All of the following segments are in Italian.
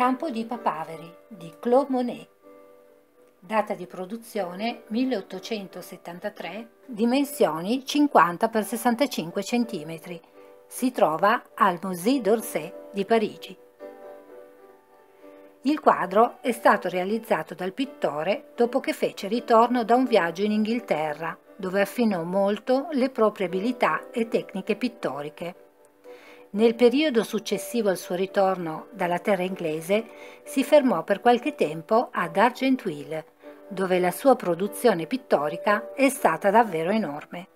Campo di papaveri di Claude Monet. Data di produzione 1873, dimensioni 50 x 65 cm. Si trova al Musée d'Orsay di Parigi. Il quadro è stato realizzato dal pittore dopo che fece ritorno da un viaggio in Inghilterra, dove affinò molto le proprie abilità e tecniche pittoriche. Nel periodo successivo al suo ritorno dalla terra inglese si fermò per qualche tempo ad Argenteuil, dove la sua produzione pittorica è stata davvero enorme.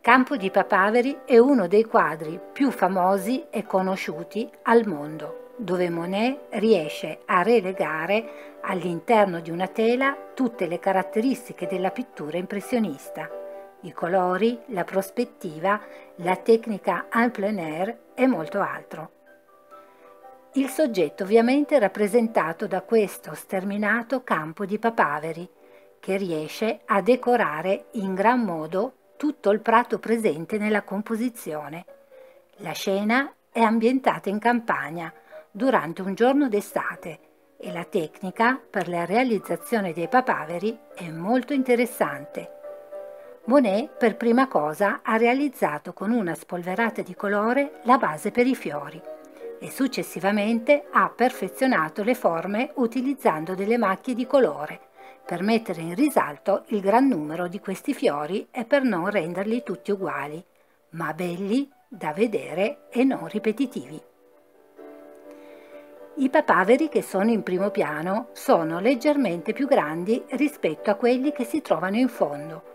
Campo di papaveri è uno dei quadri più famosi e conosciuti al mondo, dove Monet riesce a relegare all'interno di una tela tutte le caratteristiche della pittura impressionista: i colori, la prospettiva, la tecnica en plein air e molto altro. Il soggetto ovviamente è rappresentato da questo sterminato campo di papaveri, che riesce a decorare in gran modo tutto il prato presente nella composizione. La scena è ambientata in campagna durante un giorno d'estate e la tecnica per la realizzazione dei papaveri è molto interessante. Monet per prima cosa ha realizzato con una spolverata di colore la base per i fiori e successivamente ha perfezionato le forme utilizzando delle macchie di colore per mettere in risalto il gran numero di questi fiori e per non renderli tutti uguali, ma belli da vedere e non ripetitivi. I papaveri che sono in primo piano sono leggermente più grandi rispetto a quelli che si trovano in fondo,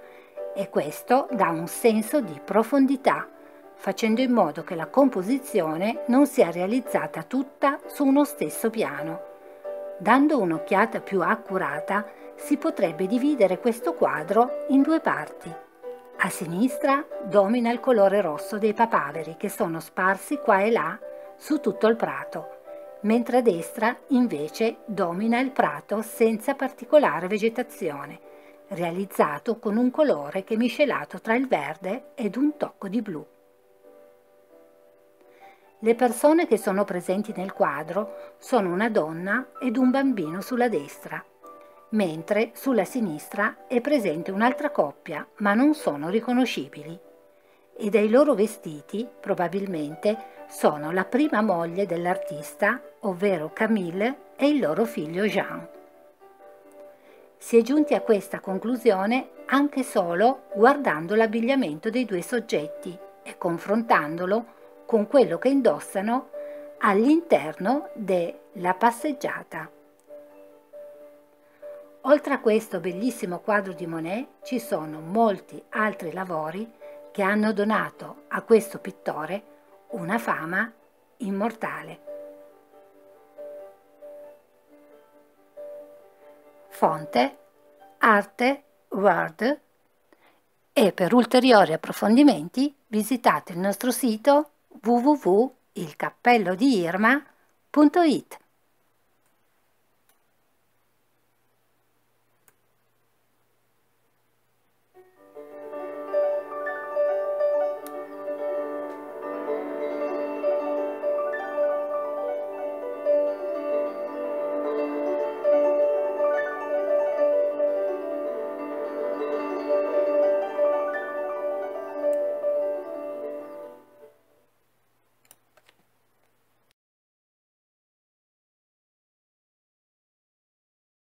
e questo dà un senso di profondità, facendo in modo che la composizione non sia realizzata tutta su uno stesso piano. Dando un'occhiata più accurata, si potrebbe dividere questo quadro in due parti. A sinistra domina il colore rosso dei papaveri, che sono sparsi qua e là su tutto il prato, mentre a destra invece domina il prato senza particolare vegetazione, realizzato con un colore che è miscelato tra il verde ed un tocco di blu. Le persone che sono presenti nel quadro sono una donna ed un bambino sulla destra, mentre sulla sinistra è presente un'altra coppia, ma non sono riconoscibili, e dai loro vestiti probabilmente sono la prima moglie dell'artista, ovvero Camille, e il loro figlio Jean. Si è giunti a questa conclusione anche solo guardando l'abbigliamento dei due soggetti e confrontandolo con quello che indossano all'interno della passeggiata. Oltre a questo bellissimo quadro di Monet, ci sono molti altri lavori che hanno donato a questo pittore una fama immortale. Fonte, Arte, World, e per ulteriori approfondimenti visitate il nostro sito www.ilcappellodiirma.it.